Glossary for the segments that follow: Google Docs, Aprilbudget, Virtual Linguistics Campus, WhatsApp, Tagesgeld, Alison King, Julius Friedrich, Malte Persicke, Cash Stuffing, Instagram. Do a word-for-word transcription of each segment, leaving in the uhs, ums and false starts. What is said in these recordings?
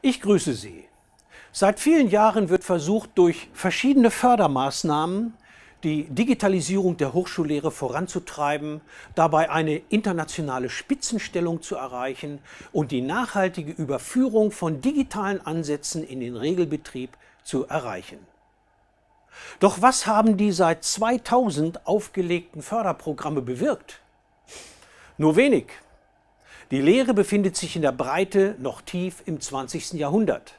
Ich grüße Sie. Seit vielen Jahren wird versucht, durch verschiedene Fördermaßnahmen die Digitalisierung der Hochschullehre voranzutreiben, dabei eine internationale Spitzenstellung zu erreichen und die nachhaltige Überführung von digitalen Ansätzen in den Regelbetrieb zu erreichen. Doch was haben die seit zweitausend aufgelegten Förderprogramme bewirkt? Nur wenig. Die Lehre befindet sich in der Breite noch tief im zwanzigsten Jahrhundert.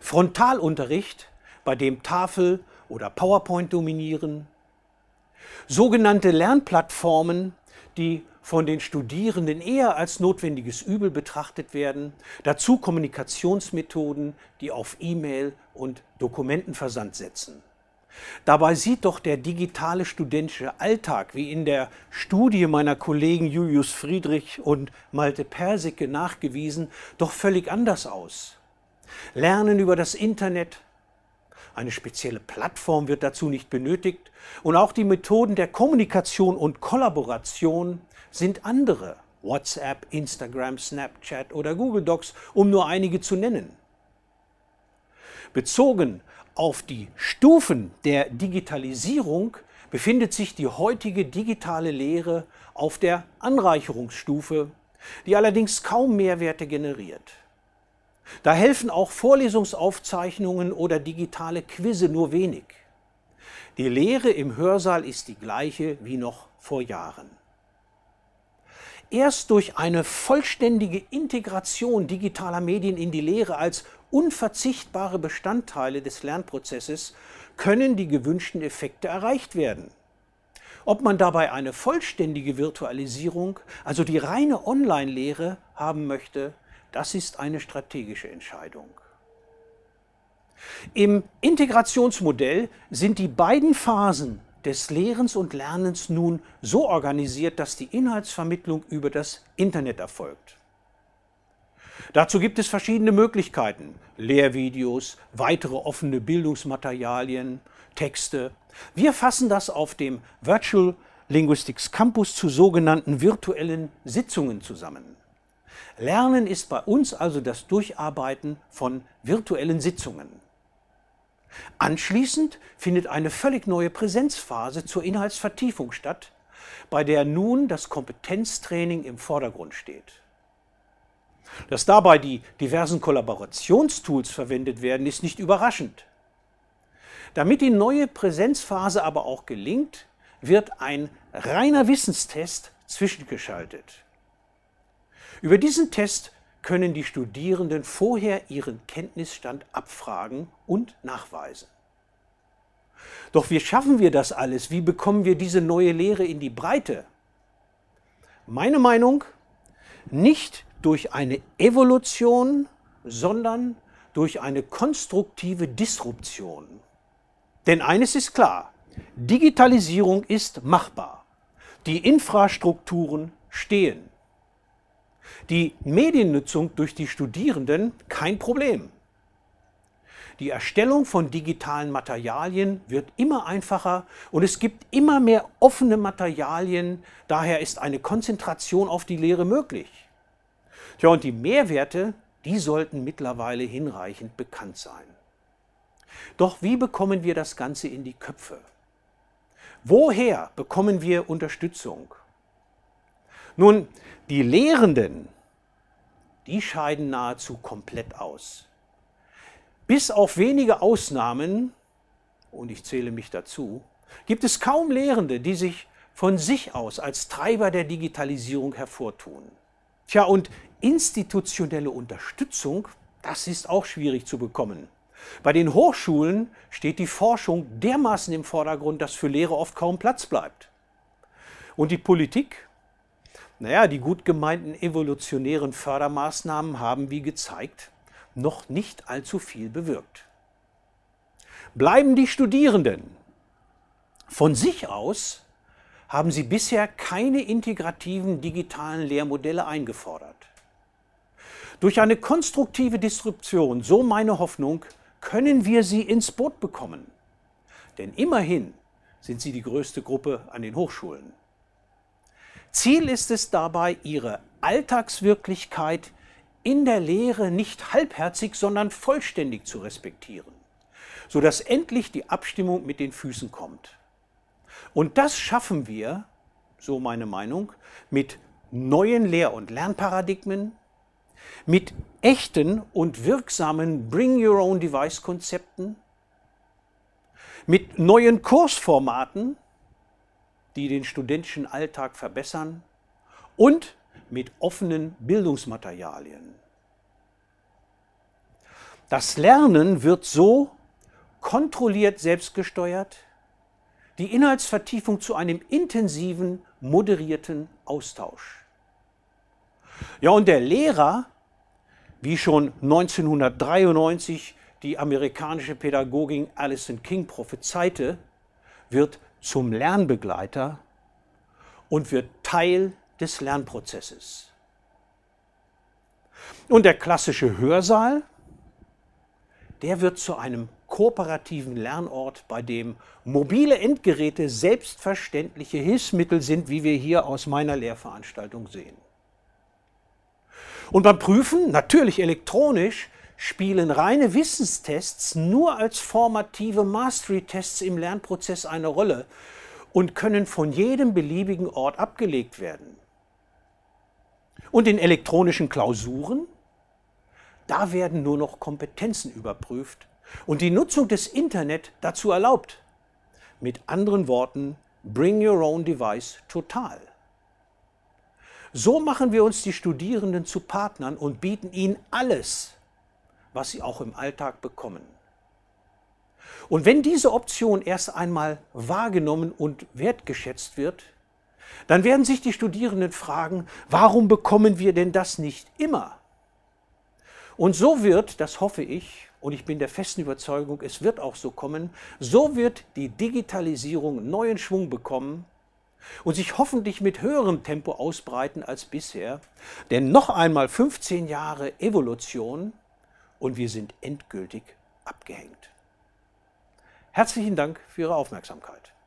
Frontalunterricht, bei dem Tafel oder PowerPoint dominieren. Sogenannte Lernplattformen, die von den Studierenden eher als notwendiges Übel betrachtet werden. Dazu Kommunikationsmethoden, die auf E-Mail und Dokumentenversand setzen. Dabei sieht doch der digitale studentische Alltag, wie in der Studie meiner Kollegen Julius Friedrich und Malte Persicke nachgewiesen, doch völlig anders aus. Lernen über das Internet, eine spezielle Plattform wird dazu nicht benötigt und auch die Methoden der Kommunikation und Kollaboration sind andere, WhatsApp, Instagram, Snapchat oder Google Docs, um nur einige zu nennen. Bezogen auf die Stufen der Digitalisierung befindet sich die heutige digitale Lehre auf der Anreicherungsstufe, die allerdings kaum Mehrwerte generiert. Da helfen auch Vorlesungsaufzeichnungen oder digitale Quizze nur wenig. Die Lehre im Hörsaal ist die gleiche wie noch vor Jahren. Erst durch eine vollständige Integration digitaler Medien in die Lehre als unverzichtbare Bestandteile des Lernprozesses können die gewünschten Effekte erreicht werden. Ob man dabei eine vollständige Virtualisierung, also die reine Online-Lehre, haben möchte, das ist eine strategische Entscheidung. Im Integrationsmodell sind die beiden Phasen des Lehrens und Lernens nun so organisiert, dass die Inhaltsvermittlung über das Internet erfolgt. Dazu gibt es verschiedene Möglichkeiten: Lehrvideos, weitere offene Bildungsmaterialien, Texte. Wir fassen das auf dem Virtual Linguistics Campus zu sogenannten virtuellen Sitzungen zusammen. Lernen ist bei uns also das Durcharbeiten von virtuellen Sitzungen. Anschließend findet eine völlig neue Präsenzphase zur Inhaltsvertiefung statt, bei der nun das Kompetenztraining im Vordergrund steht. Dass dabei die diversen Kollaborationstools verwendet werden, ist nicht überraschend. Damit die neue Präsenzphase aber auch gelingt, wird ein reiner Wissenstest zwischengeschaltet. Über diesen Test können die Studierenden vorher ihren Kenntnisstand abfragen und nachweisen. Doch wie schaffen wir das alles? Wie bekommen wir diese neue Lehre in die Breite? Meine Meinung, nicht durch eine Evolution, sondern durch eine konstruktive Disruption. Denn eines ist klar: Digitalisierung ist machbar. Die Infrastrukturen stehen. Die Mediennutzung durch die Studierenden kein Problem. Die Erstellung von digitalen Materialien wird immer einfacher und es gibt immer mehr offene Materialien, daher ist eine Konzentration auf die Lehre möglich. Tja, und die Mehrwerte, die sollten mittlerweile hinreichend bekannt sein. Doch wie bekommen wir das Ganze in die Köpfe? Woher bekommen wir Unterstützung? Nun, die Lehrenden, die scheiden nahezu komplett aus. Bis auf wenige Ausnahmen, und ich zähle mich dazu, gibt es kaum Lehrende, die sich von sich aus als Treiber der Digitalisierung hervortun. Tja, und institutionelle Unterstützung, das ist auch schwierig zu bekommen. Bei den Hochschulen steht die Forschung dermaßen im Vordergrund, dass für Lehre oft kaum Platz bleibt. Und die Politik? Naja, die gut gemeinten evolutionären Fördermaßnahmen haben, wie gezeigt, noch nicht allzu viel bewirkt. Bleiben die Studierenden. Von sich aus haben sie bisher keine integrativen digitalen Lehrmodelle eingefordert. Durch eine konstruktive Disruption, so meine Hoffnung, können wir sie ins Boot bekommen. Denn immerhin sind sie die größte Gruppe an den Hochschulen. Ziel ist es dabei, ihre Alltagswirklichkeit in der Lehre nicht halbherzig, sondern vollständig zu respektieren, sodass endlich die Abstimmung mit den Füßen kommt. Und das schaffen wir, so meine Meinung, mit neuen Lehr- und Lernparadigmen, mit echten und wirksamen Bring-Your-Own-Device-Konzepten, mit neuen Kursformaten, die den studentischen Alltag verbessern, und mit offenen Bildungsmaterialien. Das Lernen wird so kontrolliert selbstgesteuert, die Inhaltsvertiefung zu einem intensiven, moderierten Austausch. Ja, und der Lehrer, wie schon neunzehnhundertdreiundneunzig die amerikanische Pädagogin Alison King prophezeite, wird zum Lernbegleiter und wird Teil des Lernprozesses. Und der klassische Hörsaal, der wird zu einem kooperativen Lernort, bei dem mobile Endgeräte selbstverständliche Hilfsmittel sind, wie wir hier aus meiner Lehrveranstaltung sehen. Und beim Prüfen, natürlich elektronisch, spielen reine Wissenstests nur als formative Mastery-Tests im Lernprozess eine Rolle und können von jedem beliebigen Ort abgelegt werden. Und in elektronischen Klausuren, da werden nur noch Kompetenzen überprüft und die Nutzung des Internet dazu erlaubt. Mit anderen Worten, Bring Your Own Device total. So machen wir uns die Studierenden zu Partnern und bieten ihnen alles, was sie auch im Alltag bekommen. Und wenn diese Option erst einmal wahrgenommen und wertgeschätzt wird, dann werden sich die Studierenden fragen, warum bekommen wir denn das nicht immer? Und so wird, das hoffe ich, und ich bin der festen Überzeugung, es wird auch so kommen, so wird die Digitalisierung neuen Schwung bekommen und sich hoffentlich mit höherem Tempo ausbreiten als bisher. Denn noch einmal fünfzehn Jahre Evolution und wir sind endgültig abgehängt. Herzlichen Dank für Ihre Aufmerksamkeit.